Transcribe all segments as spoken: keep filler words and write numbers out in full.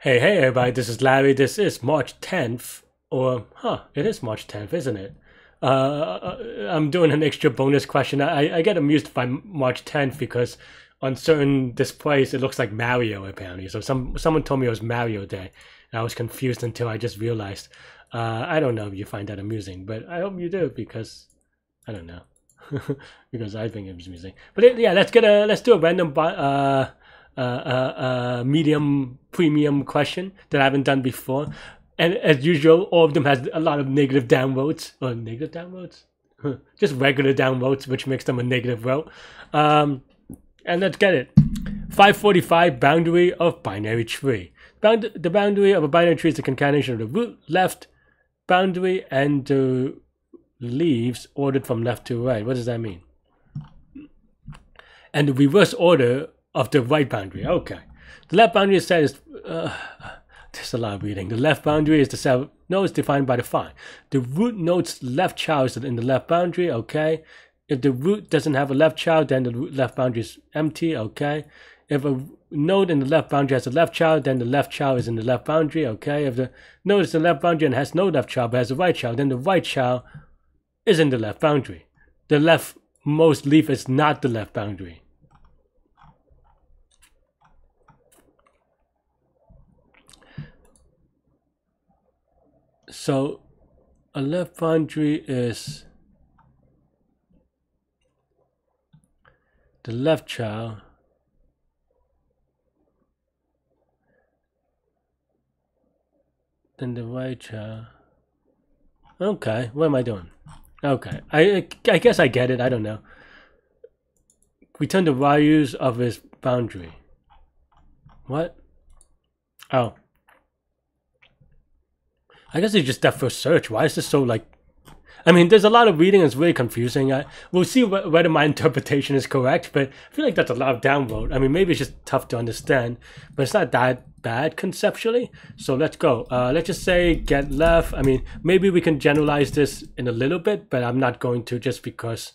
Hey, hey everybody, this is Larry. This is March tenth, or, huh, it is March tenth, isn't it? Uh, I'm doing an extra bonus question. I, I get amused by March tenth because on certain displays it looks like Mario apparently. So some someone told me it was Mario Day, and I was confused until I just realized. Uh, I don't know if you find that amusing, but I hope you do because, I don't know, because I think it's amusing. But it, yeah, let's get a, let's do a random, uh, a uh, uh, uh, medium premium question that I haven't done before, and as usual all of them has a lot of negative downvotes or negative downvotes just regular downvotes, which makes them a negative vote. Um, and let's get it. Five forty-five, boundary of binary tree. Bound the boundary of a binary tree is the concatenation of the root left boundary and the leaves ordered from left to right. What does that mean? And the reverse order of the right boundary. Okay, the left boundary is set is uh, there's a lot of reading. The left boundary is the set nodes defined by the phi. The root node's left child is in the left boundary. Okay, if the root doesn't have a left child, then the left boundary is empty. Okay, if a node in the left boundary has a left child, then the left child is in the left boundary. Okay, if the node is in the left boundary and has no left child but has a right child, then the right child is in the left boundary. The leftmost leaf is not the left boundary. So a left boundary is the left child then the right child. Okay, what am I doing? Okay, I, I guess I get it. I don't know. Return the values of his boundary. What? Oh, I guess it's just that first search. Why is this so like... I mean, there's a lot of reading. It's really confusing. I, we'll see wh whether my interpretation is correct, but I feel like that's a lot of downvote. I mean, maybe it's just tough to understand, but it's not that bad conceptually. So let's go. Uh, let's just say get left. I mean, maybe we can generalize this in a little bit, but I'm not going to just because...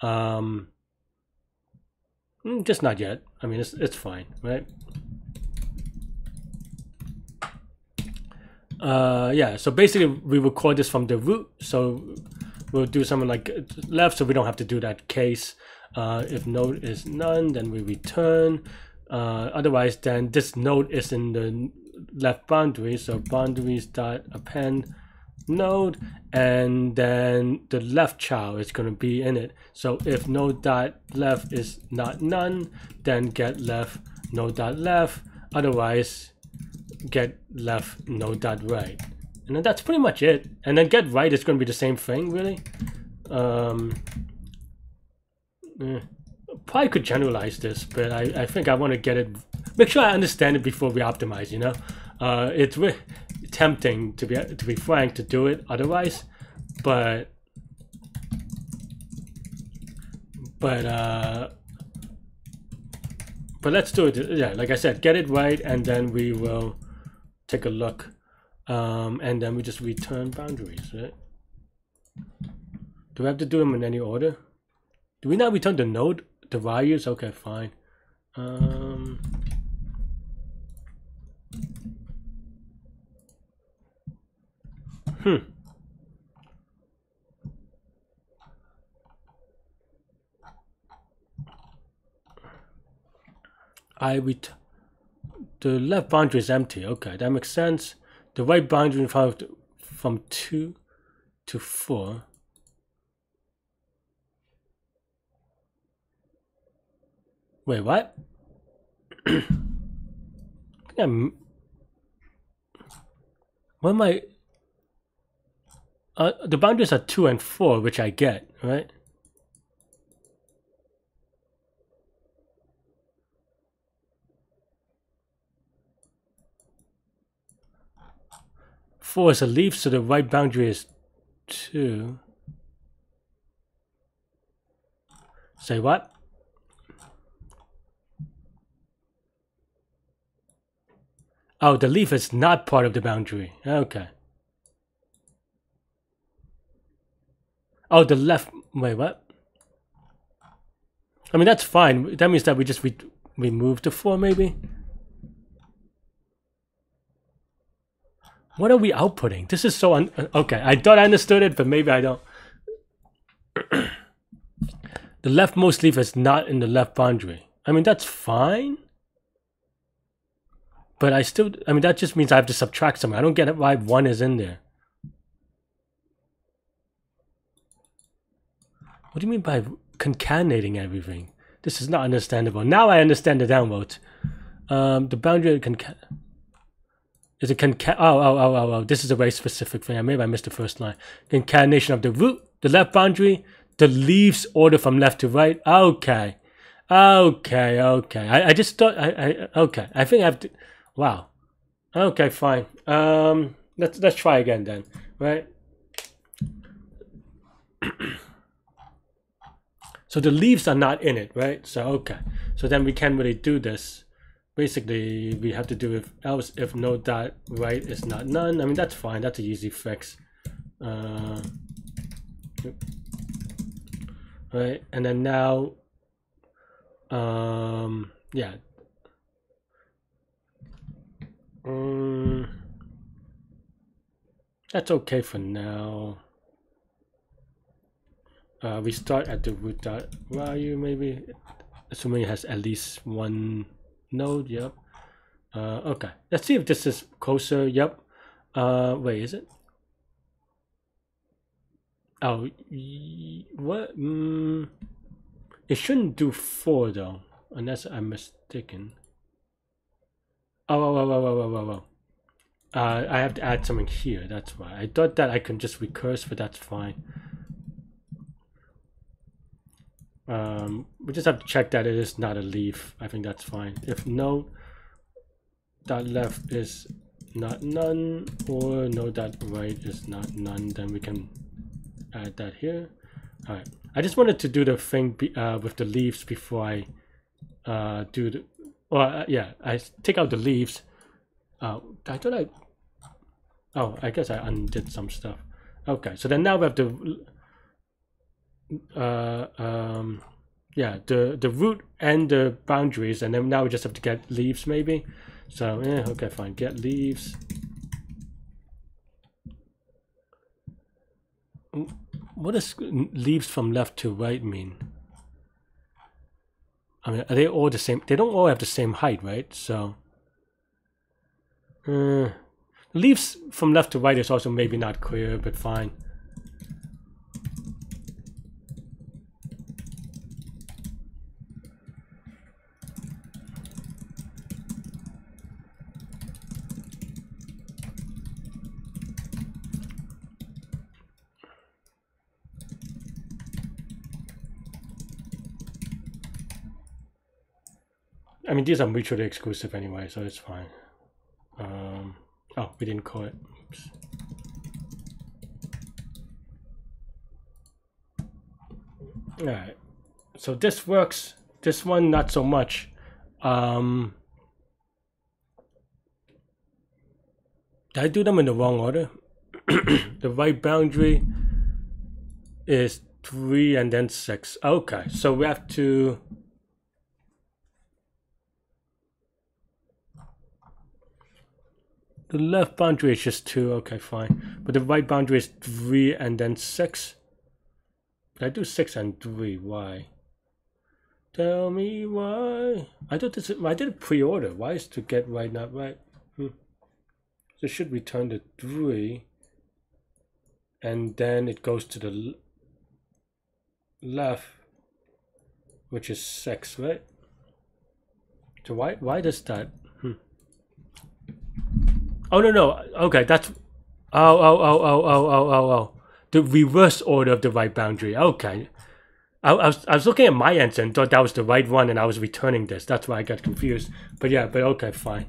Um, just not yet. I mean, it's, it's fine, right? Uh, yeah, so basically we record this from the root, so we'll do something like left, so we don't have to do that case. Uh, if node is none, then we return. Uh, otherwise, then this node is in the left boundary, so boundaries dot append node, and then the left child is going to be in it. So if node dot left is not none, then get left node dot left. Otherwise, get left node dot right, and then that's pretty much it. And then get right is going to be the same thing, really. Um, eh, probably could generalize this, but I, I think I want to get it. Make sure I understand it before we optimize. You know, uh, it's really tempting to be to be frank to do it otherwise, but but uh. But let's do it. Yeah, like I said, get it right, and then we will take a look, um, and then we just return boundaries, right? Do we have to do them in any order? Do we not return the node, the values? Okay, fine. Um, hmm. I with the left boundary is empty. Okay, that makes sense. The right boundary from from two to four. Wait, what? I'm, what am I? Uh, the boundaries are two and four, which I get, right? four is a leaf, so the right boundary is two. Say what? Oh, the leaf is not part of the boundary. Okay. Oh, the left... Wait, what? I mean, that's fine. That means that we just re remove the four, maybe? What are we outputting? This is so un okay. I thought I understood it, but maybe I don't. The leftmost leaf is not in the left boundary. I mean, that's fine. But I still, I mean, that just means I have to subtract something. I don't get why one is in there. What do you mean by concatenating everything? This is not understandable. Now I understand the downvote. Um, the boundary concat. Is it concat? Oh, oh, oh, oh, oh. This is a very specific thing. I maybe I missed the first line. Concatenation of the root, the left boundary, the leaves order from left to right. Okay, okay, okay. I, I just thought. I, I okay. I think I have to. Wow. Okay, fine. Um, let's let's try again then. Right. So the leaves are not in it, right? So okay. So then we can't really do this. Basically, we have to do if else if no dot right is not none. I mean, that's fine. That's an easy fix. Uh, right, and then now, um, yeah. Um, that's okay for now. Uh, we start at the root dot value, maybe, assuming it has at least one node. Yep. Uh, okay. Let's see if this is closer. Yep. Uh, wait, is it? Oh, what? Mm, it shouldn't do four though, unless I'm mistaken. Oh, oh, oh, oh, oh, oh, oh. Uh, I have to add something here. That's why I thought that I can just recurse, but that's fine. Um, we just have to check that it is not a leaf. I think that's fine. If no dot left is not none or no dot right is not none, then we can add that here. All right. I just wanted to do the thing be, uh, with the leaves before I uh, do the. Or uh, yeah, I take out the leaves. Uh, I thought I. Oh, I guess I undid some stuff. Okay, so then now we have to. Uh, um, yeah, the the root and the boundaries, and then now we just have to get leaves maybe. So yeah, okay, fine. Get leaves. What does leaves from left to right mean? I mean, are they all the same? They don't all have the same height, right? So uh, leaves from left to right is also maybe not clear, but fine. I mean, these are mutually exclusive anyway, so it's fine. Um, oh, we didn't call it. Oops. All right. So this works. This one, not so much. Um, did I do them in the wrong order? The right boundary is three and then six. Okay, so we have to... The left boundary is just two, okay, fine. But the right boundary is three and then six. But I do six and three, why? Tell me why. I thought this is, I did a pre-order. Why is to get right not right? Hmm. So it should return the three. And then it goes to the left, which is six, right? So why why does that? Oh no no okay, that's oh oh oh oh oh oh oh oh the reverse order of the right boundary. Okay, I, I was I was looking at my answer and thought that was the right one, and I was returning this. That's why I got confused. But yeah, but okay, fine.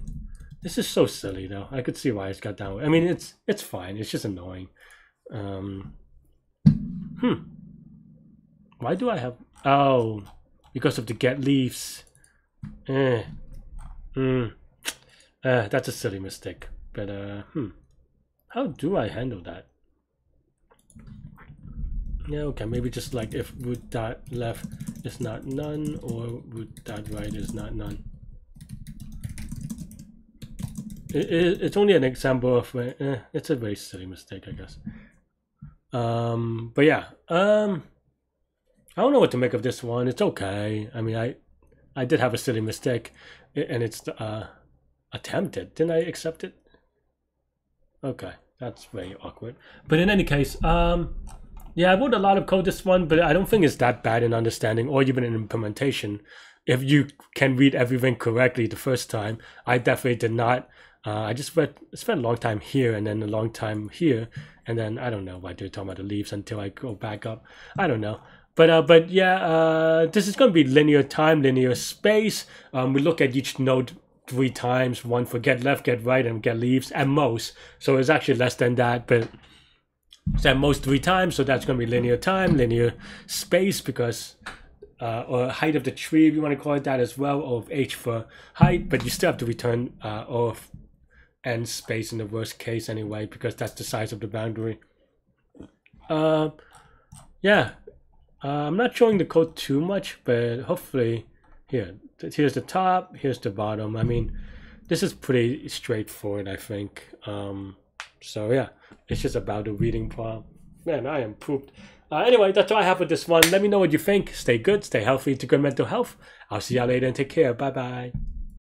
This is so silly though. I could see why it's got that way. I mean, it's it's fine. It's just annoying. Um, hmm. Why do I have? Oh, because of the get leaves. Eh. Hmm. Uh, that's a silly mistake. But, uh, hmm, how do I handle that? Yeah, okay, maybe just like if root dot left is not none or root dot right is not none. It, it, it's only an example of uh, eh, it's a very silly mistake, I guess. Um, but yeah, um, I don't know what to make of this one. It's okay. I mean, I, I did have a silly mistake, and it's uh, attempted. Didn't I accept it? Okay, that's very awkward. But in any case, um, yeah, I wrote a lot of code this one, but I don't think it's that bad in understanding or even in implementation. If you can read everything correctly the first time, I definitely did not. Uh, I just read, spent a long time here and then a long time here. And then I don't know why they're talking about the leaves until I go back up. I don't know. But uh, but yeah, uh, this is going to be linear time, linear space. Um, we look at each node three times, one for get left, get right, and get leaves at most. So it's actually less than that, but it's at most three times. So that's going to be linear time, linear space, because... Uh, or height of the tree, if you want to call it that as well, or of h for height, but you still have to return uh, O of n space in the worst case anyway, because that's the size of the boundary. Uh, yeah, uh, I'm not showing the code too much, but hopefully, here, here's the top, here's the bottom. I mean, this is pretty straightforward, I think. Um, so yeah, it's just about the reading problem. Man, I am pooped. Uh, anyway, that's all I have with this one. Let me know what you think. Stay good, stay healthy, to good mental health. I'll see y'all later and take care. Bye-bye.